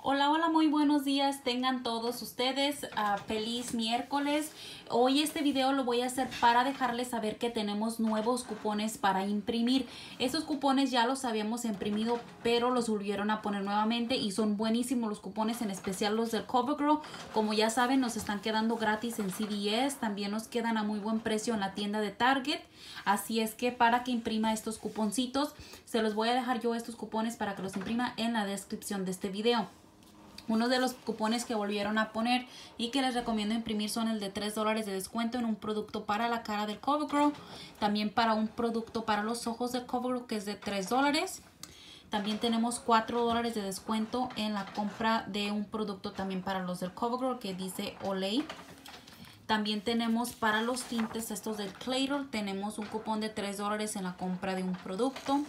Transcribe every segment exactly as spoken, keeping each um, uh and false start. Hola, hola, muy buenos días tengan todos ustedes. Uh, feliz miércoles. Hoy este video lo voy a hacer para dejarles saber que tenemos nuevos cupones para imprimir. Esos cupones ya los habíamos imprimido, pero los volvieron a poner nuevamente y son buenísimos los cupones, en especial los del CoverGirl. Como ya saben, nos están quedando gratis en C V S. También nos quedan a muy buen precio en la tienda de Target. Así es que para que imprima estos cuponcitos, se los voy a dejar yo estos cupones para que los imprima en la descripción de este video. Uno de los cupones que volvieron a poner y que les recomiendo imprimir son el de tres dólares de descuento en un producto para la cara del CoverGirl. También para un producto para los ojos del CoverGirl que es de tres dólares. También tenemos cuatro dólares de descuento en la compra de un producto también para los del CoverGirl que dice Olay. También tenemos para los tintes estos del Clairol, tenemos un cupón de tres dólares en la compra de un producto.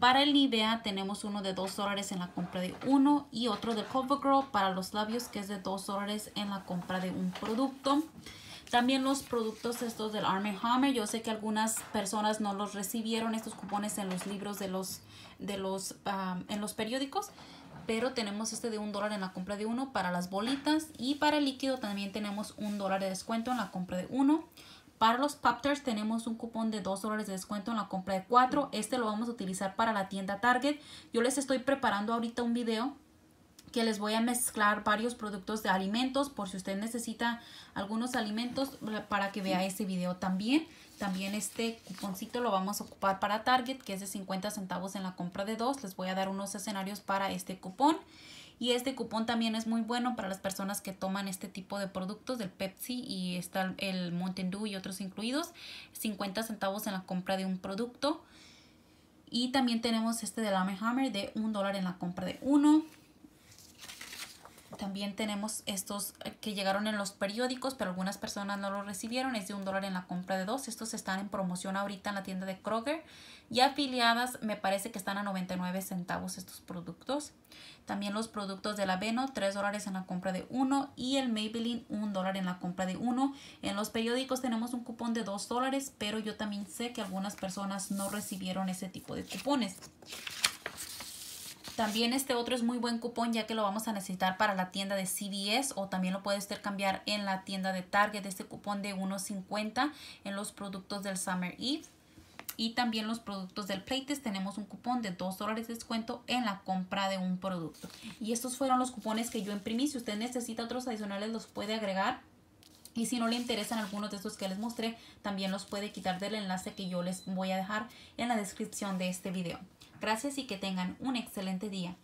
Para el IBEA tenemos uno de dos dólares en la compra de uno y otro de CoverGirl para los labios que es de dos dólares en la compra de un producto. También los productos estos del Arm and Hammer. Yo sé que algunas personas no los recibieron estos cupones en los libros de los, de los, um, en los periódicos. Pero tenemos este de un dólar en la compra de uno para las bolitas. Y para el líquido también tenemos un dólar de descuento en la compra de uno. Para los Pop-Tarts tenemos un cupón de dos dólares de descuento en la compra de cuatro. Este lo vamos a utilizar para la tienda Target. Yo les estoy preparando ahorita un video que les voy a mezclar varios productos de alimentos. Por si usted necesita algunos alimentos, para que vea ese video también. También este cuponcito lo vamos a ocupar para Target, que es de cincuenta centavos en la compra de dos. Les voy a dar unos escenarios para este cupón. Y este cupón también es muy bueno para las personas que toman este tipo de productos del Pepsi y está el Mountain Dew y otros incluidos. cincuenta centavos en la compra de un producto. Y también tenemos este del Arm and Hammer de un dólar en la compra de uno. También tenemos estos que llegaron en los periódicos, pero algunas personas no los recibieron. Es de un dólar en la compra de dos. Estos están en promoción ahorita en la tienda de Kroger. Y afiliadas me parece que están a noventa y nueve centavos estos productos. También los productos del Aveeno, tres dólares en la compra de uno. Y el Maybelline, un dólar en la compra de uno. En los periódicos tenemos un cupón de dos dólares, pero yo también sé que algunas personas no recibieron ese tipo de cupones. También este otro es muy buen cupón ya que lo vamos a necesitar para la tienda de C V S o también lo puede usted cambiar en la tienda de Target. Este cupón de uno cincuenta en los productos del Summer Eve y también los productos del Playtex tenemos un cupón de dos dólares de descuento en la compra de un producto. Y estos fueron los cupones que yo imprimí. Si usted necesita otros adicionales los puede agregar. Y si no le interesan algunos de estos que les mostré, también los puede quitar del enlace que yo les voy a dejar en la descripción de este video. Gracias y que tengan un excelente día.